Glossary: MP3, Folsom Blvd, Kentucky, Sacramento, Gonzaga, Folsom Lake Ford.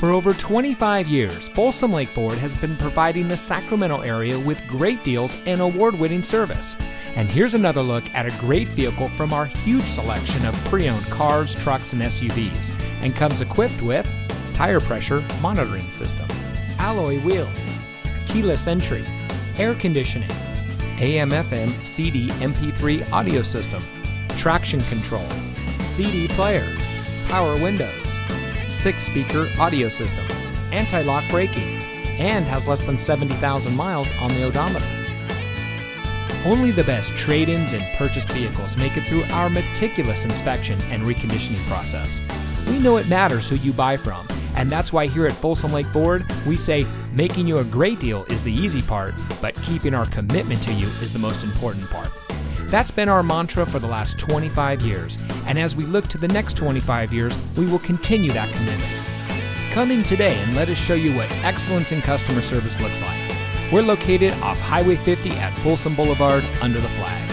For over 25 years, Folsom Lake Ford has been providing the Sacramento area with great deals and award-winning service. And here's another look at a great vehicle from our huge selection of pre-owned cars, trucks, and SUVs, and comes equipped with tire pressure monitoring system, alloy wheels, keyless entry, air conditioning, AM/FM CD MP3 audio system, traction control, CD player, power windows, 6-speaker audio system, anti-lock braking, and has less than 70,000 miles on the odometer. Only the best trade-ins and purchased vehicles make it through our meticulous inspection and reconditioning process. We know it matters who you buy from, and that's why here at Folsom Lake Ford, we say making you a great deal is the easy part, but keeping our commitment to you is the most important part. That's been our mantra for the last 25 years, and as we look to the next 25 years, we will continue that commitment. Come in today and let us show you what excellence in customer service looks like. We're located off Highway 50 at Folsom Boulevard under the flag.